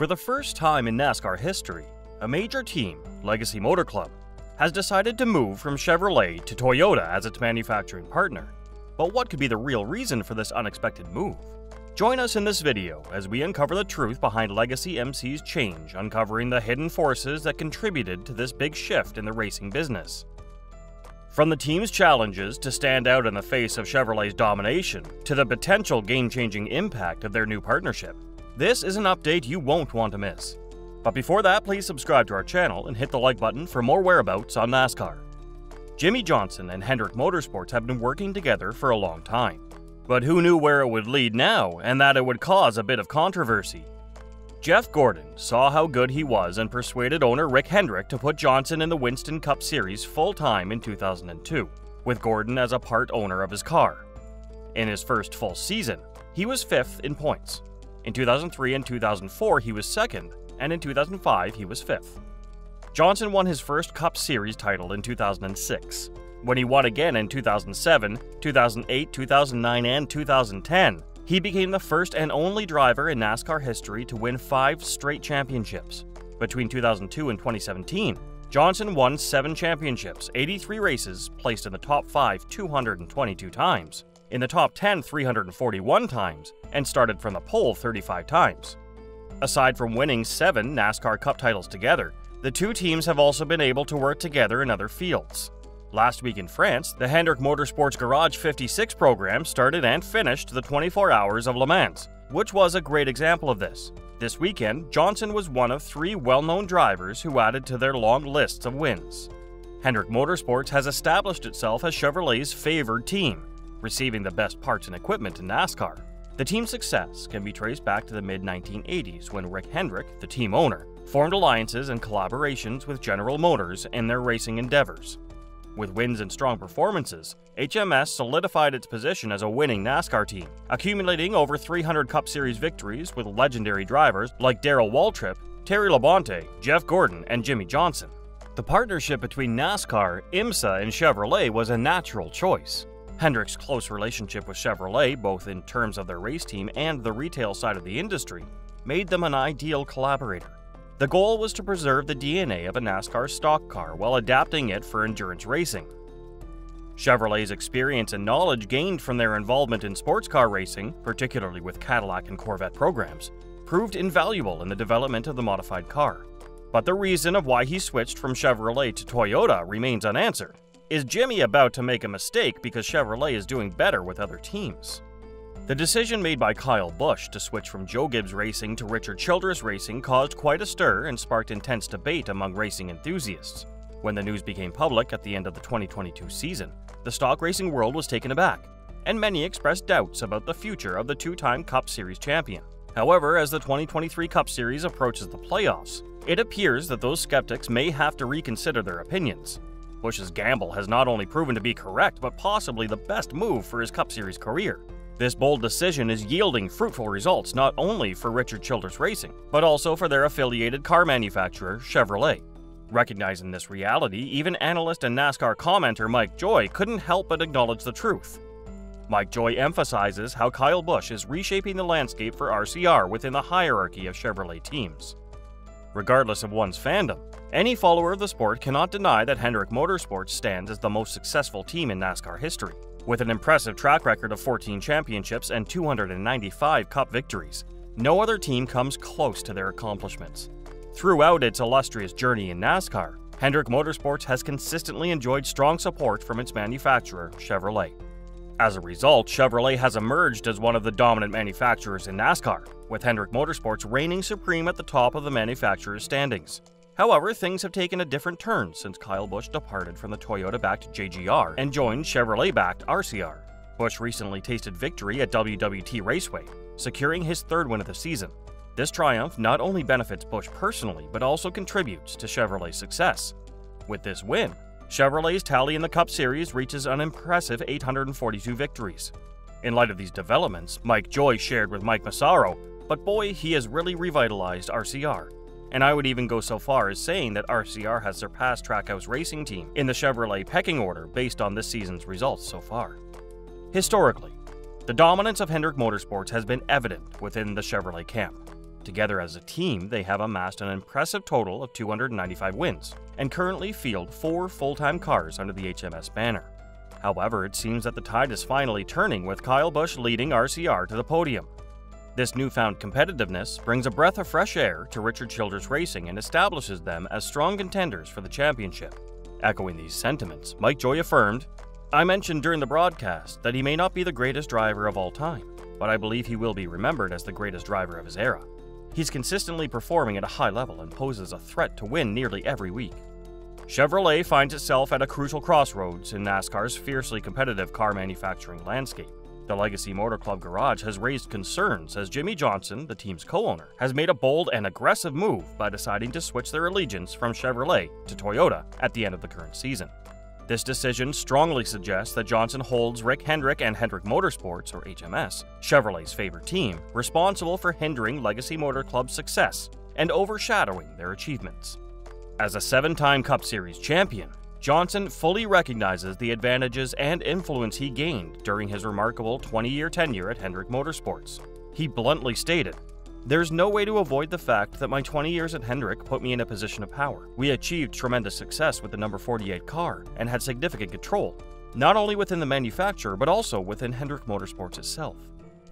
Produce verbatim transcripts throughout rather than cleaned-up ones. For the first time in NASCAR history, a major team, Legacy Motor Club, has decided to move from Chevrolet to Toyota as its manufacturing partner. But what could be the real reason for this unexpected move? Join us in this video as we uncover the truth behind Legacy M C's change, uncovering the hidden forces that contributed to this big shift in the racing business. From the team's challenges to stand out in the face of Chevrolet's domination, to the potential game-changing impact of their new partnership, this is an update you won't want to miss. But before that, please subscribe to our channel and hit the like button for more whereabouts on NASCAR. Jimmie Johnson and Hendrick Motorsports have been working together for a long time. But who knew where it would lead now, and that it would cause a bit of controversy? Jeff Gordon saw how good he was and persuaded owner Rick Hendrick to put Johnson in the Winston Cup Series full-time in two thousand two, with Gordon as a part owner of his car. In his first full season, he was fifth in points. In two thousand three and two thousand four, he was second, and in two thousand five, he was fifth. Johnson won his first Cup Series title in two thousand six. When he won again in two thousand seven, two thousand eight, two thousand nine, and two thousand ten, he became the first and only driver in NASCAR history to win five straight championships. Between two thousand two and twenty seventeen, Johnson won seven championships, eighty-three races, placed in the top five two hundred twenty-two times, in the top ten three hundred forty-one times, and started from the pole thirty-five times. Aside from winning seven NASCAR Cup titles together, the two teams have also been able to work together in other fields. Last week in France, the Hendrick Motorsports Garage fifty-six program started and finished the twenty-four Hours of Le Mans, which was a great example of this. This weekend, Johnson was one of three well-known drivers who added to their long lists of wins. Hendrick Motorsports has established itself as Chevrolet's favored team, receiving the best parts and equipment in NASCAR. The team's success can be traced back to the mid nineteen eighties when Rick Hendrick, the team owner, formed alliances and collaborations with General Motors in their racing endeavors. With wins and strong performances, H M S solidified its position as a winning NASCAR team, accumulating over three hundred Cup Series victories with legendary drivers like Darrell Waltrip, Terry Labonte, Jeff Gordon, and Jimmie Johnson. The partnership between NASCAR, IMSA, and Chevrolet was a natural choice. Hendrick's close relationship with Chevrolet, both in terms of their race team and the retail side of the industry, made them an ideal collaborator. The goal was to preserve the D N A of a NASCAR stock car while adapting it for endurance racing. Chevrolet's experience and knowledge gained from their involvement in sports car racing, particularly with Cadillac and Corvette programs, proved invaluable in the development of the modified car. But the reason of why he switched from Chevrolet to Toyota remains unanswered. Is Jimmie about to make a mistake because Chevrolet is doing better with other teams? The decision made by Kyle Busch to switch from Joe Gibbs Racing to Richard Childress Racing caused quite a stir and sparked intense debate among racing enthusiasts. When the news became public at the end of the twenty twenty-two season, the stock racing world was taken aback, and many expressed doubts about the future of the two-time Cup Series champion. However, as the twenty twenty-three Cup Series approaches the playoffs, it appears that those skeptics may have to reconsider their opinions. Busch's gamble has not only proven to be correct, but possibly the best move for his Cup Series career. This bold decision is yielding fruitful results not only for Richard Childress Racing, but also for their affiliated car manufacturer, Chevrolet. Recognizing this reality, even analyst and NASCAR commentator Mike Joy couldn't help but acknowledge the truth. Mike Joy emphasizes how Kyle Busch is reshaping the landscape for R C R within the hierarchy of Chevrolet teams. Regardless of one's fandom, any follower of the sport cannot deny that Hendrick Motorsports stands as the most successful team in NASCAR history. With an impressive track record of fourteen championships and two hundred ninety-five Cup victories, no other team comes close to their accomplishments. Throughout its illustrious journey in NASCAR, Hendrick Motorsports has consistently enjoyed strong support from its manufacturer, Chevrolet. As a result, Chevrolet has emerged as one of the dominant manufacturers in NASCAR, with Hendrick Motorsports reigning supreme at the top of the manufacturer's standings. However, things have taken a different turn since Kyle Busch departed from the Toyota-backed J G R and joined Chevrolet-backed R C R. Busch recently tasted victory at W W T Raceway, securing his third win of the season. This triumph not only benefits Busch personally, but also contributes to Chevrolet's success. With this win, Chevrolet's tally in the Cup Series reaches an impressive eight hundred forty-two victories. In light of these developments, Mike Joy shared with Mike Massaro, but boy, he has really revitalized R C R. And I would even go so far as saying that R C R has surpassed Trackhouse Racing Team in the Chevrolet pecking order based on this season's results so far. Historically, the dominance of Hendrick Motorsports has been evident within the Chevrolet camp. Together as a team, they have amassed an impressive total of two hundred ninety-five wins and currently field four full-time cars under the H M S banner. However, it seems that the tide is finally turning with Kyle Busch leading R C R to the podium. This newfound competitiveness brings a breath of fresh air to Richard Childress Racing and establishes them as strong contenders for the championship. Echoing these sentiments, Mike Joy affirmed, "I mentioned during the broadcast that he may not be the greatest driver of all time, but I believe he will be remembered as the greatest driver of his era. He's consistently performing at a high level and poses a threat to win nearly every week." Chevrolet finds itself at a crucial crossroads in NASCAR's fiercely competitive car manufacturing landscape. The Legacy Motor Club garage has raised concerns as Jimmie Johnson, the team's co-owner, has made a bold and aggressive move by deciding to switch their allegiance from Chevrolet to Toyota at the end of the current season. This decision strongly suggests that Johnson holds Rick Hendrick and Hendrick Motorsports, or H M S, Chevrolet's favorite team, responsible for hindering Legacy Motor Club's success and overshadowing their achievements. As a seven-time Cup Series champion, Johnson fully recognizes the advantages and influence he gained during his remarkable twenty-year tenure at Hendrick Motorsports. He bluntly stated, "There's no way to avoid the fact that my twenty years at Hendrick put me in a position of power. We achieved tremendous success with the number forty-eight car and had significant control, not only within the manufacturer but also within Hendrick Motorsports itself."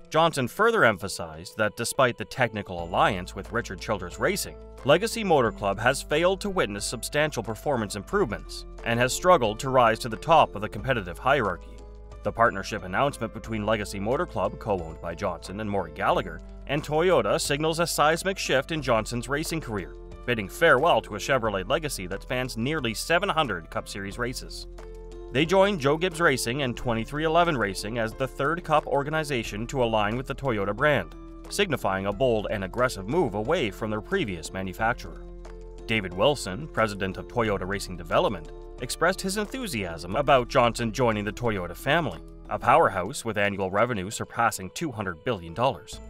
Johnson further emphasized that despite the technical alliance with Richard Childress Racing, Legacy Motor Club has failed to witness substantial performance improvements and has struggled to rise to the top of the competitive hierarchy. The partnership announcement between Legacy Motor Club, co-owned by Johnson and Maury Gallagher, and Toyota signals a seismic shift in Johnson's racing career, bidding farewell to a Chevrolet legacy that spans nearly seven hundred Cup Series races. They join Joe Gibbs Racing and twenty-three eleven Racing as the third Cup organization to align with the Toyota brand, signifying a bold and aggressive move away from their previous manufacturer. David Wilson, president of Toyota Racing Development, expressed his enthusiasm about Johnson joining the Toyota family, a powerhouse with annual revenue surpassing two hundred billion dollars.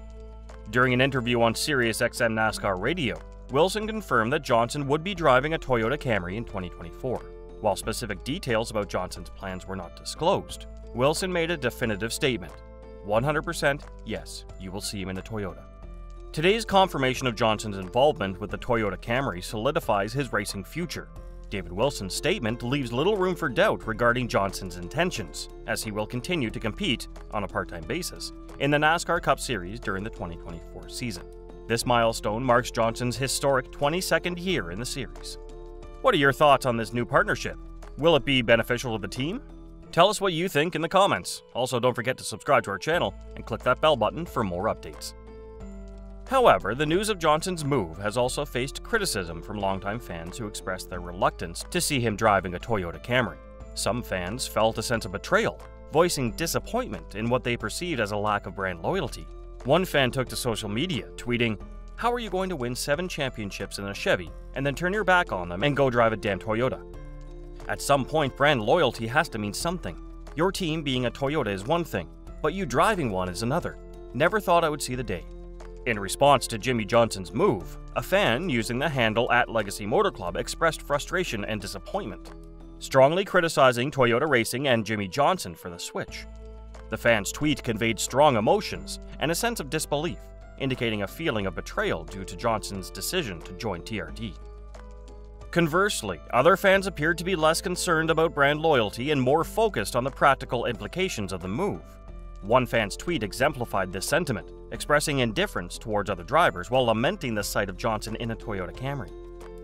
During an interview on Sirius X M NASCAR Radio, Wilson confirmed that Johnson would be driving a Toyota Camry in twenty twenty-four. While specific details about Johnson's plans were not disclosed, Wilson made a definitive statement, one hundred percent yes, you will see him in a Toyota. Today's confirmation of Johnson's involvement with the Toyota Camry solidifies his racing future. David Wilson's statement leaves little room for doubt regarding Johnson's intentions, as he will continue to compete, on a part-time basis, in the NASCAR Cup Series during the twenty twenty-four season. This milestone marks Johnson's historic twenty-second year in the series. What are your thoughts on this new partnership? Will it be beneficial to the team? Tell us what you think in the comments. Also, don't forget to subscribe to our channel and click that bell button for more updates. However, the news of Johnson's move has also faced criticism from longtime fans who expressed their reluctance to see him driving a Toyota Camry. Some fans felt a sense of betrayal, voicing disappointment in what they perceived as a lack of brand loyalty. One fan took to social media, tweeting, "How are you going to win seven championships in a Chevy and then turn your back on them and go drive a damn Toyota? At some point, brand loyalty has to mean something. Your team being a Toyota is one thing, but you driving one is another. Never thought I would see the day." In response to Jimmie Johnson's move, a fan using the handle at Legacy Motor Club expressed frustration and disappointment, strongly criticizing Toyota Racing and Jimmie Johnson for the switch. The fan's tweet conveyed strong emotions and a sense of disbelief, indicating a feeling of betrayal due to Johnson's decision to join T R D. Conversely, other fans appeared to be less concerned about brand loyalty and more focused on the practical implications of the move. One fan's tweet exemplified this sentiment, expressing indifference towards other drivers while lamenting the sight of Johnson in a Toyota Camry.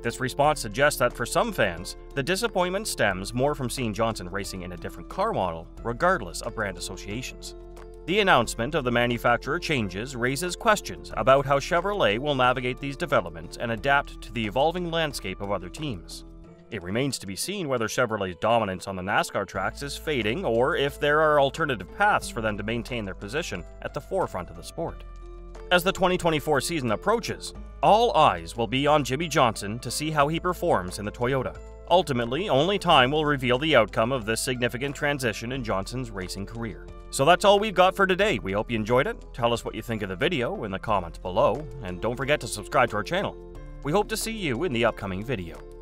This response suggests that for some fans, the disappointment stems more from seeing Johnson racing in a different car model, regardless of brand associations. The announcement of the manufacturer changes raises questions about how Chevrolet will navigate these developments and adapt to the evolving landscape of other teams. It remains to be seen whether Chevrolet's dominance on the NASCAR tracks is fading or if there are alternative paths for them to maintain their position at the forefront of the sport. As the twenty twenty-four season approaches, all eyes will be on Jimmie Johnson to see how he performs in the Toyota. Ultimately, only time will reveal the outcome of this significant transition in Johnson's racing career. So that's all we've got for today. We hope you enjoyed it. Tell us what you think of the video in the comments below, and don't forget to subscribe to our channel. We hope to see you in the upcoming video.